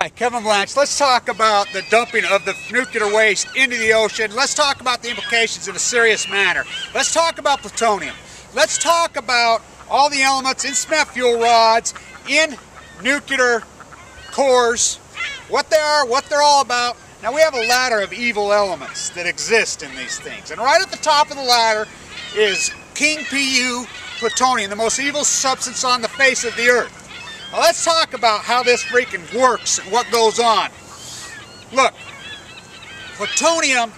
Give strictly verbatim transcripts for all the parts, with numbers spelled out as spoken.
Hi, Kevin Blanch. Let's talk about the dumping of the nuclear waste into the ocean. Let's talk about the implications in a serious manner. Let's talk about plutonium. Let's talk about all the elements in spent fuel rods, in nuclear cores, what they are, what they're all about. Now, we have a ladder of evil elements that exist in these things. And right at the top of the ladder is King P U plutonium, the most evil substance on the face of the earth. Now let's talk about how this freaking works and what goes on. Look, plutonium,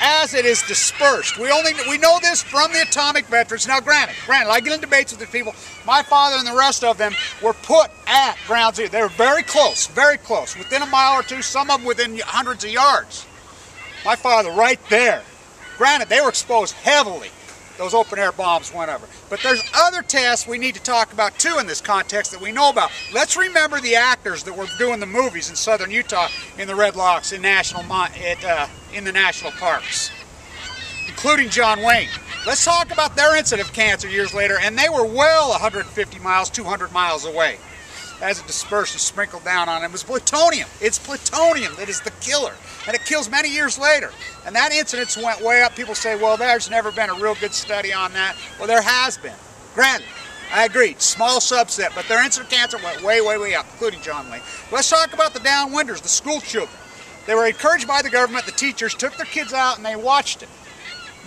as it is dispersed, we only we know this from the atomic veterans. Now, granted, granted, I get in debates with these people. My father and the rest of them were put at Ground Zero. They were very close, very close, within a mile or two. Some of them within hundreds of yards. My father, right there. Granted, they were exposed heavily. Those open-air bombs went over. But there's other tests we need to talk about, too, in this context that we know about. Let's remember the actors that were doing the movies in southern Utah, in the Red Rocks, in, national, at, uh, in the national parks, including John Wayne. Let's talk about their incident of cancer years later, and they were well one hundred fifty miles, two hundred miles away. As it dispersed and sprinkled down on him was plutonium. It's plutonium that is the killer, and it kills many years later. And that incidence went way up. People say, well, there's never been a real good study on that. Well, there has been. Granted, I agree, small subset, but their incidence of cancer went way, way, way up, including John Wayne. Let's talk about the downwinders, the school children. They were encouraged by the government. The teachers took their kids out, and they watched it.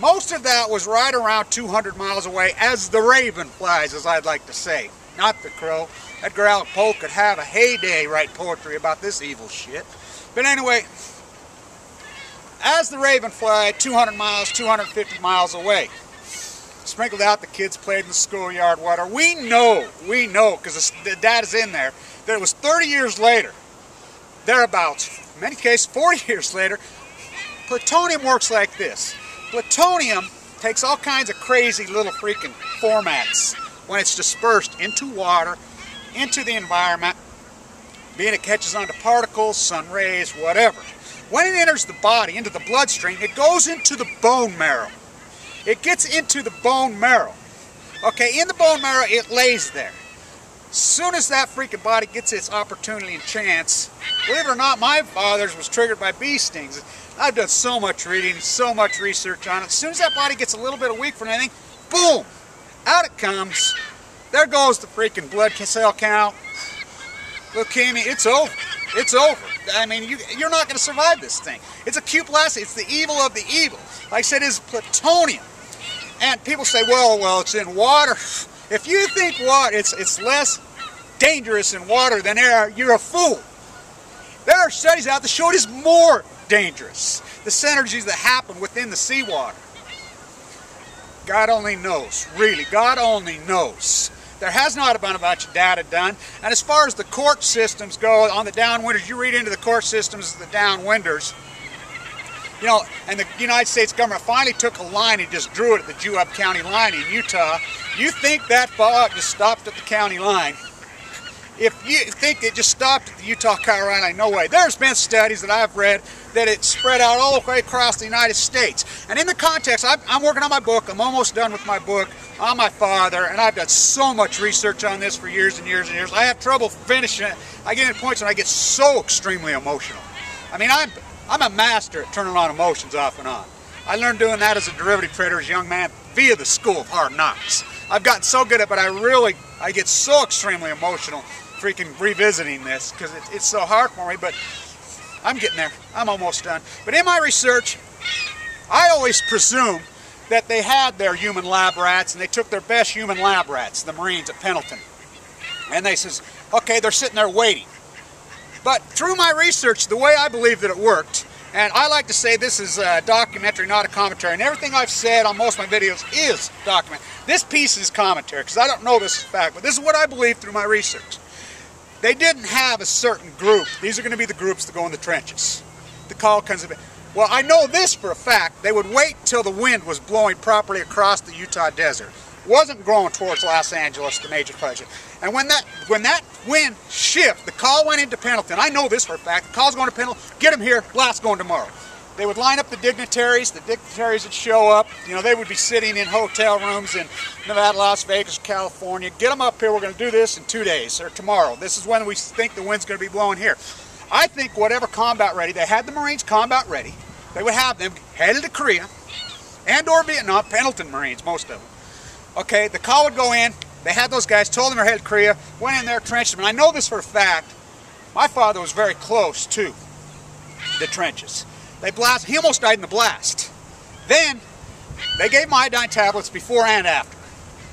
Most of that was right around two hundred miles away, as the raven flies, as I'd like to say, not the crow. Edgar Allan Poe could have a heyday, write poetry about this evil shit. But anyway, as the raven flies, two hundred miles, two hundred fifty miles away, sprinkled out, the kids played in the schoolyard water. We know, we know, because the data's in there, that it was thirty years later, thereabouts, in many cases forty years later, plutonium works like this. Plutonium takes all kinds of crazy little freaking formats when it's dispersed into water, into the environment, being it catches onto particles, sun rays, whatever. When it enters the body, into the bloodstream, it goes into the bone marrow. It gets into the bone marrow. Okay, in the bone marrow, it lays there. As soon as that freaking body gets its opportunity and chance, believe it or not, my father's was triggered by bee stings. I've done so much reading, so much research on it. As soon as that body gets a little bit of weak for anything, boom, out it comes. There goes the freaking blood cell count, leukemia. It's over. It's over. I mean, you, you're not going to survive this thing. It's acute blast. It's the evil of the evil. Like I said, it's plutonium. And people say, well, well, it's in water. If you think water, it's, it's less dangerous in water than air, you're a fool. There are studies out that show it is more dangerous, the synergies that happen within the seawater. God only knows, really. God only knows. There has not been a bunch of data done. And as far as the court systems go, on the downwinders, you read into the court systems, the downwinders, you know, and the United States government finally took a line and just drew it at the Juab County line in Utah. You think that fog just stopped at the county line. If you think it just stopped at the Utah-Colorado line, no way. There's been studies that I've read that it spread out all the way across the United States. And in the context, I'm, I'm working on my book. I'm almost done with my book on my father, and I've done so much research on this for years and years and years. I have trouble finishing it. I get into points when I get so extremely emotional. I mean, I'm, I'm a master at turning on emotions off and on. I learned doing that as a derivative trader as a young man via the School of Hard Knocks. I've gotten so good at it, but I really, I get so extremely emotional freaking revisiting this, because it, it's so hard for me, but I'm getting there. I'm almost done. But in my research, I always presume that they had their human lab rats, and they took their best human lab rats, the Marines at Pendleton. And they says, okay, they're sitting there waiting. But through my research, the way I believe that it worked, and I like to say this is a documentary, not a commentary, and everything I've said on most of my videos is documentary. This piece is commentary, because I don't know this is fact, but this is what I believe through my research. They didn't have a certain group. These are going to be the groups that go in the trenches. The call comes in. Well, I know this for a fact. They would wait till the wind was blowing properly across the Utah desert. Wasn't growing towards Los Angeles, the major project. And when that when that wind shift, the call went into Pendleton. I know this for a fact. The call's going to Pendleton. Get them here. Blast going tomorrow. They would line up the dignitaries. The dignitaries would show up. You know, they would be sitting in hotel rooms in Nevada, Las Vegas, California. Get them up here. We're going to do this in two days or tomorrow. This is when we think the wind's going to be blowing here. I think whatever combat ready, they had the Marines combat ready. They would have them headed to Korea and or Vietnam, Pendleton Marines, most of them. Okay, the call would go in. They had those guys, told them they're headed to Korea, went in there, trenched them. And I know this for a fact. My father was very close to the trenches. They blasted. He almost died in the blast. Then they gave him iodine tablets before and after.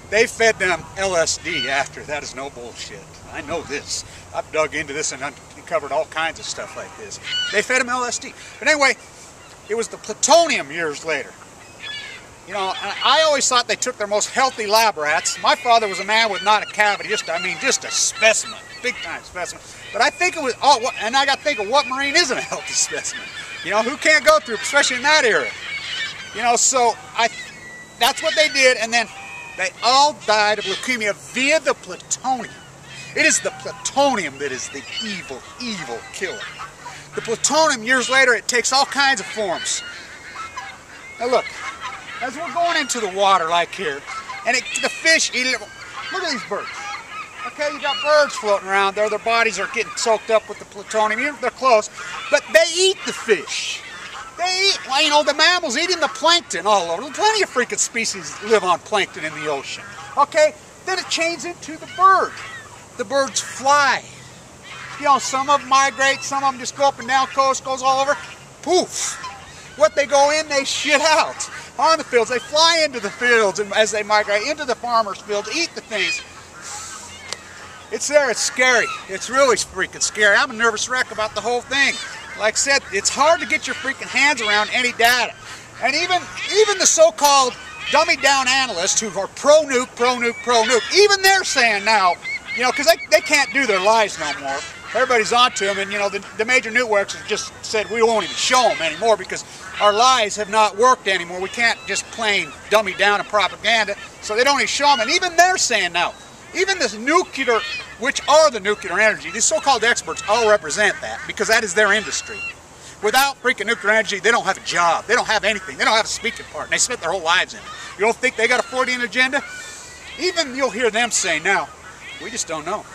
They fed them L S D after. That is no bullshit. I know this. I've dug into this and uncovered all kinds of stuff like this. They fed him L S D. But anyway, it was the plutonium years later. You know, I always thought they took their most healthy lab rats. My father was a man with not a cavity, just, I mean, just a specimen, big time specimen. But I think it was, oh, and I got to think of what Marine isn't a healthy specimen. You know, who can't go through, especially in that era. You know, so I, that's what they did, and then they all died of leukemia via the plutonium. It is the plutonium that is the evil, evil killer. The plutonium, years later, it takes all kinds of forms. Now look, as we're going into the water like here, and it, the fish eat it. Look at these birds. Okay, you got birds floating around there. Their bodies are getting soaked up with the plutonium. They're close, but they eat the fish. They eat, well, you know, the mammals eating the plankton all over. Plenty of freaking species live on plankton in the ocean. Okay, then it changes into the bird. The birds fly. You know, some of them migrate, some of them just go up and down coast, goes all over. Poof. What they go in, they shit out on the fields. They fly into the fields, and as they migrate into the farmers' fields, eat the things. It's there, it's scary. It's really freaking scary. I'm a nervous wreck about the whole thing. Like I said, it's hard to get your freaking hands around any data. And even, even the so-called dummy-down analysts who are pro-nuke, pro-nuke, pro-nuke, even they're saying now, you know, because they, they can't do their lies no more. Everybody's onto them, and, you know, the, the major networks have just said we won't even show them anymore because our lies have not worked anymore. We can't just plain dummy down and propaganda, so they don't even show them. And even they're saying now, even this nuclear, which are the nuclear energy, these so-called experts all represent that because that is their industry. Without freaking nuclear energy, they don't have a job. They don't have anything. They don't have a speaking part, and they spent their whole lives in it. You don't think they got a Freudian agenda? Even you'll hear them say now, we just don't know.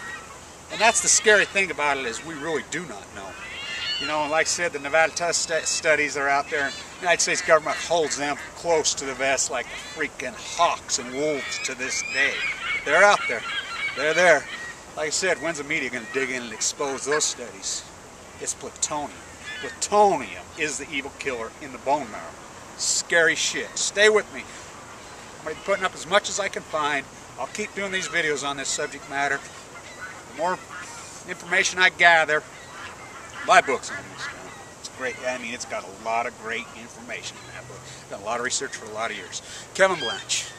And that's the scary thing about it is we really do not know. You know, and like I said, the Nevada test studies are out there. And the United States government holds them close to the vest like the freaking hawks and wolves to this day. They're out there. They're there. Like I said, when's the media going to dig in and expose those studies? It's plutonium. Plutonium is the evil killer in the bone marrow. Scary shit. Stay with me. I'm going to be putting up as much as I can find. I'll keep doing these videos on this subject matter. The more information I gather, my book's on this guy. It's great. I mean, it's got a lot of great information in that book. Done a lot of research for a lot of years. Kevin Blanch.